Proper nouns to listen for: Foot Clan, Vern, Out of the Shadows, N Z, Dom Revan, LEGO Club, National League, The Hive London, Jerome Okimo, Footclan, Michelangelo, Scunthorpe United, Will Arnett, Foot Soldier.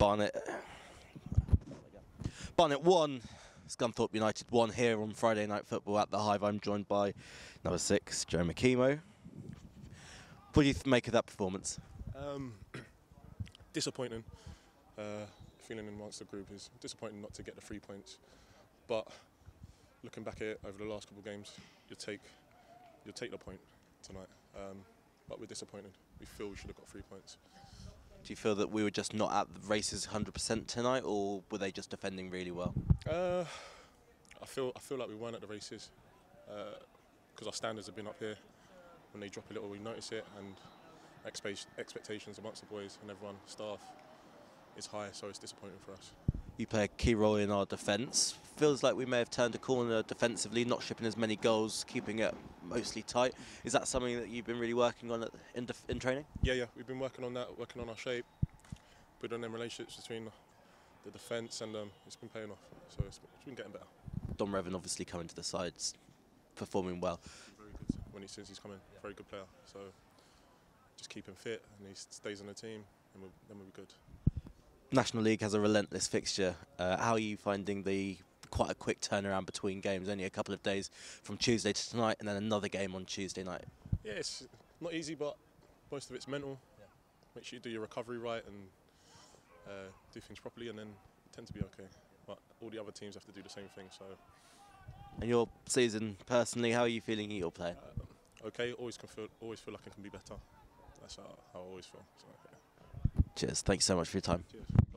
Barnet 1, Scunthorpe United 1 here on Friday Night Football at the Hive. I'm joined by number 6, Jerome Okimo. What do you make of that performance? Disappointing. Feeling in amongst the group is disappointing not to get the 3 points. But looking back at it over the last couple of games, you'll take the point tonight. But we're disappointed. We feel we should have got 3 points. Do you feel that we were just not at the races 100% tonight, or were they just defending really well? I feel like we weren't at the races because our standards have been up here. When they drop a little, we notice it, and expectations amongst the boys and everyone, staff, is high, so it's disappointing for us. You play a key role in our defence. Feels like we may have turned a corner defensively, not shipping as many goals, keeping it mostly tight. Is that something that you've been really working on in training? Yeah, we've been working on that, working on our shape, building them relationships between the defence, and it's been paying off, so it's been getting better. Dom Revan obviously coming to the sides, performing well. Very good when since he's coming, yeah. Very good player, so just keep him fit and he stays on the team, and then we'll be good. National League has a relentless fixture. How are you finding the quite a quick turnaround between games? Only a couple of days from Tuesday to tonight, and then another game on Tuesday night. Yeah, it's not easy, but most of it's mental. Yeah. Make sure you do your recovery right and do things properly, and then you tend to be okay. But all the other teams have to do the same thing. So. And your season personally, how are you feeling in your play? Okay, always feel like I can be better. That's how I always feel. So, yeah. Cheers. Thanks so much for your time. Cheers.